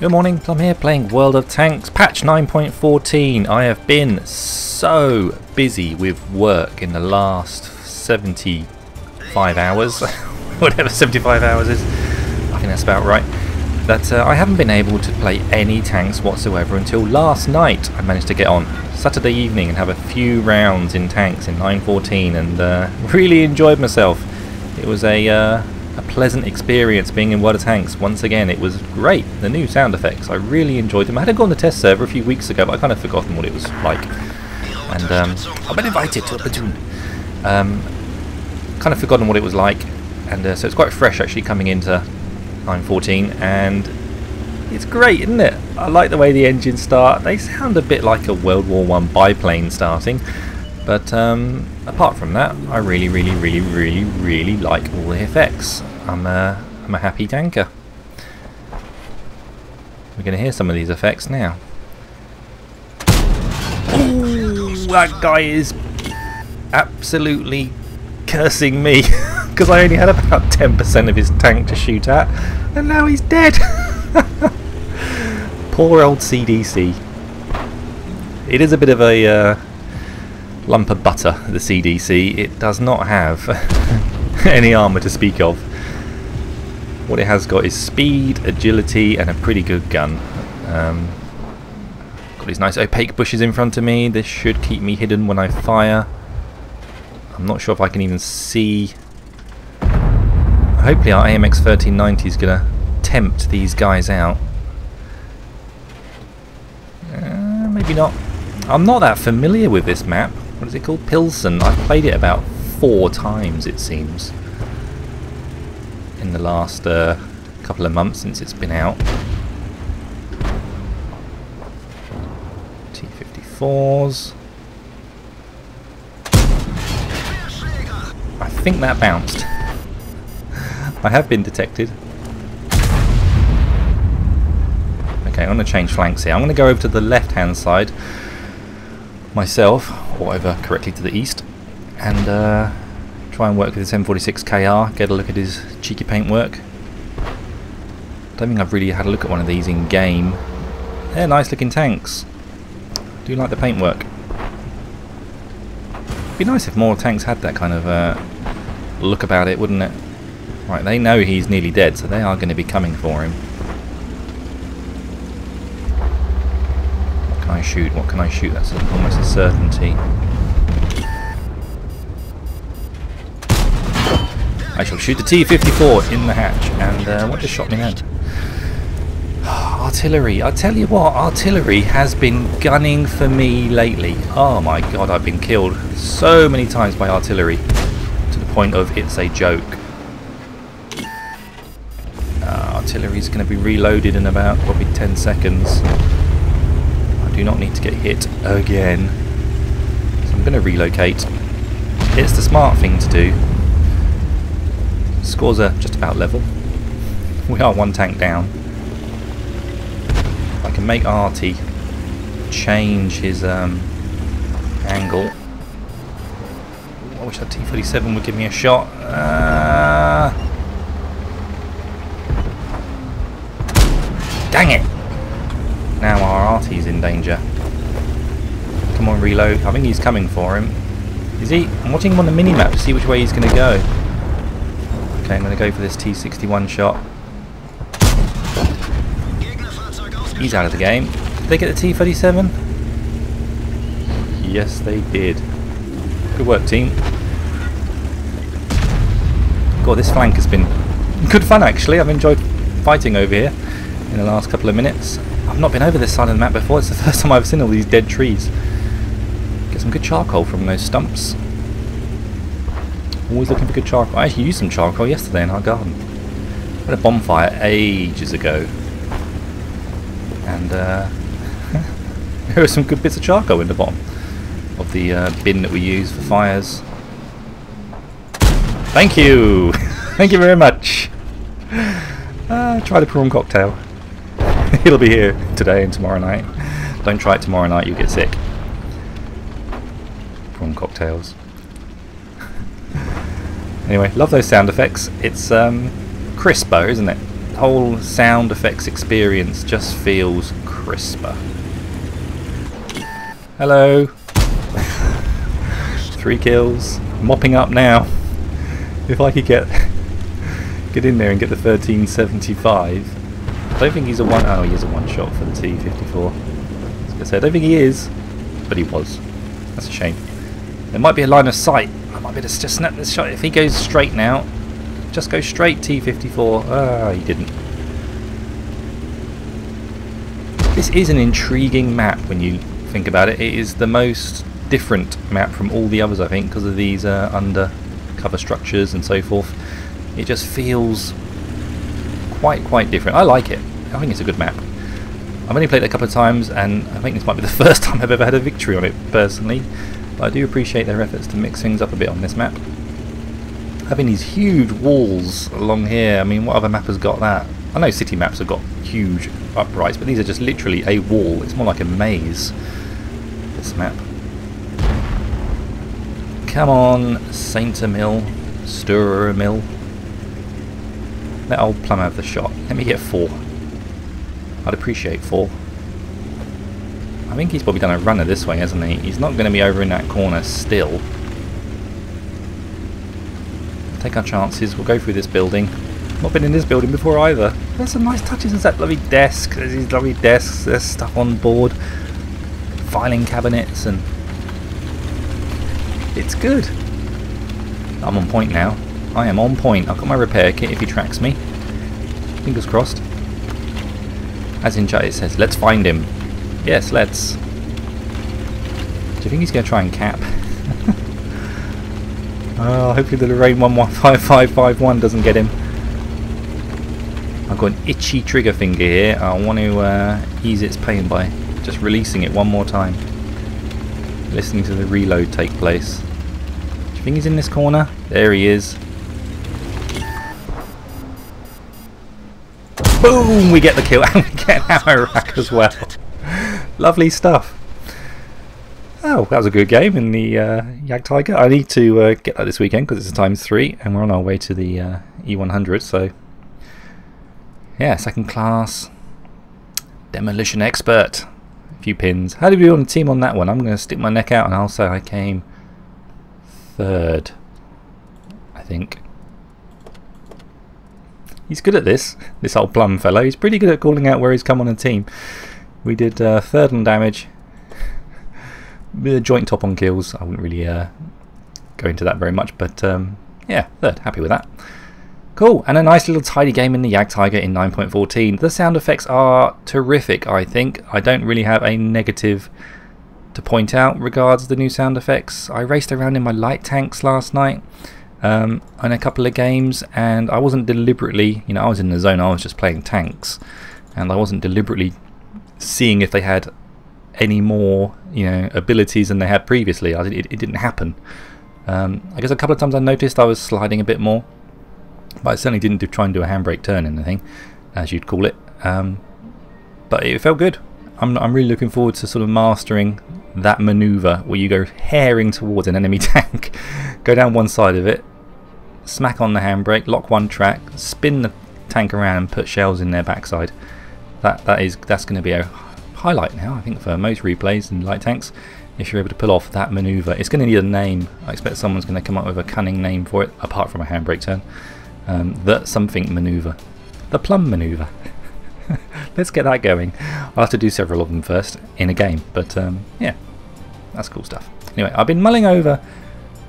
Good morning, Tom here playing World of Tanks patch 9.14. I have been so busy with work in the last 75 hours, whatever 75 hours is, I think that's about right, that I haven't been able to play any tanks whatsoever until last night. I managed to get on Saturday evening and have a few rounds in tanks in 9.14 and really enjoyed myself. It was a pleasant experience being in World of Tanks once again. It was great. The new sound effects, I really enjoyed them. I had to go on the test server a few weeks ago, but I kind of forgotten what it was like. And I've been invited to a platoon. Kind of forgotten what it was like, and so it's quite fresh actually coming into 9.14, and it's great, isn't it? I like the way the engines start. They sound a bit like a World War I biplane starting. But apart from that, I really like all the effects. I'm a happy tanker. We're going to hear some of these effects now. Ooh, that guy is absolutely cursing me because I only had about 10% of his tank to shoot at, and now he's dead. Poor old CDC. It is a bit of a lump of butter, the CDC. It does not have any armour to speak of. What it has got is speed, agility and a pretty good gun. Got these nice opaque bushes in front of me. This should keep me hidden when I fire. I'm not sure if I can even see. Hopefully our AMX 1390 is going to tempt these guys out. Maybe not. I'm not that familiar with this map. What is it called? Pilsen. I've played it about 4 times, it seems, in the last couple of months since it's been out. T-54s. I think that bounced. I have been detected. Okay, I'm going to change flanks here. I'm going to go over to the left-hand side myself, or over correctly to the east, and try and work with this M46KR, get a look at his cheeky paintwork. Don't think I've really had a look at one of these in game. They're nice looking tanks. I do like the paintwork. It'd be nice if more tanks had that kind of look about it, wouldn't it? Right, they know he's nearly dead, so they are going to be coming for him. Shoot, what can I shoot? That's almost a certainty. I shall shoot the T-54 in the hatch, and what just shot me then? Artillery, I tell you what, artillery has been gunning for me lately. Oh my god, I've been killed so many times by artillery, to the point of it's a joke. Artillery's going to be reloaded in about probably 10 seconds. Do not need to get hit again, so I'm going to relocate. It's the smart thing to do. Scores are just about level. We are 1 tank down. If I can make Artie change his angle. I wish that T37 would give me a shot. Dang it! Now our Artie's in danger. Come on, reload. I think he's coming for him. Is he? I'm watching him on the minimap to see which way he's going to go. Okay, I'm going to go for this T61 shot. He's out of the game. Did they get the T37? Yes, they did. Good work, team. God, this flank has been good fun, actually. I've enjoyed fighting over here in the last couple of minutes. I've not been over this side of the map before. It's the first time I've seen all these dead trees. Get some good charcoal from those stumps. Always looking for good charcoal. I actually used some charcoal yesterday in our garden. We had a bonfire ages ago, and there were some good bits of charcoal in the bottom of the bin that we use for fires. Thank you! Thank you very much! Try the prawn cocktail. It'll be here today and tomorrow night. Don't try it tomorrow night, you'll get sick. Prawn cocktails. Anyway, love those sound effects. It's crispo, isn't it? whole sound effects experience just feels crisper. Hello. 3 kills. Mopping up now. If I could get in there and get the 1375. I don't think he's a one. Oh, he is a one shot for the T-54. I was gonna say, I don't think he is, but he was. That's a shame. There might be a line of sight. I might be able to just snap this shot. If he goes straight now, just go straight T-54. Ah, he didn't. This is an intriguing map when you think about it. It is the most different map from all the others, I think, because of these undercover structures and so forth. It just feels quite different. I like it. I think it's a good map. I've only played it a couple of times, and I think this might be the first time I've ever had a victory on it personally, but I do appreciate their efforts to mix things up a bit on this map. Having these huge walls along here, I mean, what other map has got that? I know city maps have got huge uprights, but these are just literally a wall. It's more like a maze, this map. Come on, Saint Emil, Sturer Emil. Let old plumber have the shot. Let me get 4. I'd appreciate 4. I think he's probably done a runner this way, hasn't he? He's not going to be over in that corner still. Take our chances, we'll go through this building. Not been in this building before either. There's some nice touches. There's that lovely desk, there's these lovely desks, there's stuff on board. Filing cabinets, and it's good. I'm on point now. I am on point. I've got my repair kit if he tracks me. Fingers crossed. As in chat it says, let's find him. Yes, let's. Do you think he's going to try and cap? Oh, hopefully the Lorraine 115551 doesn't get him. I've got an itchy trigger finger here. I want to ease its pain by just releasing it one more time. Listening to the reload take place. Do you think he's in this corner? There he is. Boom! We get the kill and we get an ammo rack as well. Lovely stuff. Oh, that was a good game in the Jagdtiger. I need to get that this weekend because it's a times 3 and we're on our way to the E100, so yeah, 2nd class demolition expert. A few pins. How did we do on the team on that one? I'm going to stick my neck out and I'll say I came 3rd, I think. He's good at this, this old plum fellow. He's pretty good at calling out where he's come on a team. We did 3rd on damage. The joint top on kills, I wouldn't really go into that very much, but yeah, 3rd, happy with that. Cool, and a nice little tidy game in the Jagdtiger in 9.14. The sound effects are terrific, I think. I don't really have a negative to point out regards the new sound effects. I raced around in my light tanks last night in a couple of games, and I wasn't deliberately, you know, I was in the zone, I was just playing tanks, and I wasn't deliberately seeing if they had any more, you know, abilities than they had previously. It didn't happen. I guess a couple of times I noticed I was sliding a bit more, but I certainly didn't try and do a handbrake turn in the thing, as you'd call it. But it felt good. I'm really looking forward to sort of mastering that manoeuvre where you go herring towards an enemy tank, go down one side of it, smack on the handbrake, lock one track, spin the tank around and put shells in their backside. That's going to be a highlight now, I think, for most replays in light tanks, if you're able to pull off that maneuver. It's going to need a name. I expect someone's going to come up with a cunning name for it, apart from a handbrake turn. The something maneuver, the plum maneuver. Let's get that going. I'll have to do several of them first in a game, but yeah, that's cool stuff. Anyway, I've been mulling over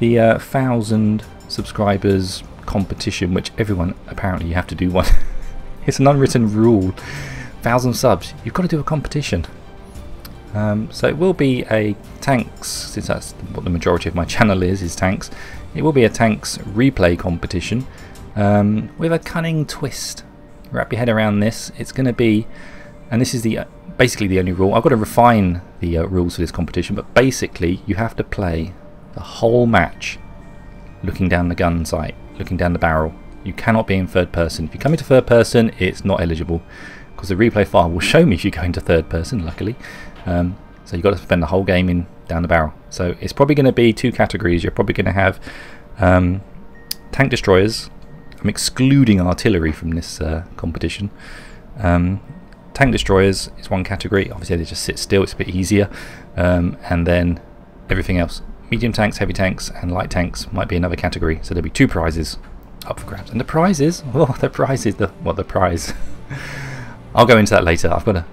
the 1,000 subscribers competition, which everyone apparently you have to do one. It's an unwritten rule. 1,000 subs, you've got to do a competition. So it will be a tanks, since that's what the majority of my channel is tanks. It will be a tanks replay competition with a cunning twist. Wrap your head around this. It's going to be, and this is the basically the only rule. I've got to refine the rules for this competition, but basically you have to play the whole match looking down the gun sight, looking down the barrel. You cannot be in 3rd person. If you come into 3rd person, it's not eligible, because the replay file will show me if you go into 3rd person, luckily. So you've got to spend the whole game in down the barrel. So it's probably going to be 2 categories. You're probably going to have tank destroyers I'm excluding artillery from this competition. Tank destroyers is one category. Obviously they just sit still, it's a bit easier. And then everything else. Medium tanks, heavy tanks, and light tanks might be another category. So there'll be two prizes up for grabs. And the prize is, oh, the prize is the, well, the prize. I'll go into that later. I've got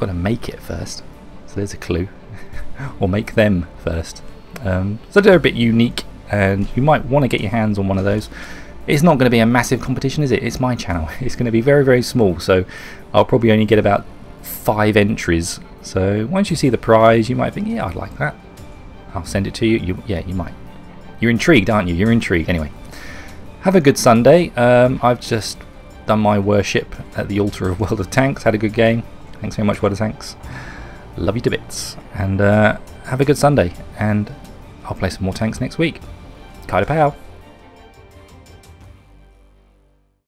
to make it first. So there's a clue. Or make them first. So they're a bit unique, and you might want to get your hands on one of those. It's not going to be a massive competition, is it? It's my channel. It's going to be very, very small, so I'll probably only get about 5 entries. So once you see the prize, you might think, yeah, I'd like that. I'll send it to you. Yeah, you might. You're intrigued, aren't you? You're intrigued. Anyway, have a good Sunday. I've just done my worship at the altar of World of Tanks. Had a good game. Thanks very much, World of Tanks. Love you to bits. And have a good Sunday. And I'll play some more tanks next week. Kaida Pau.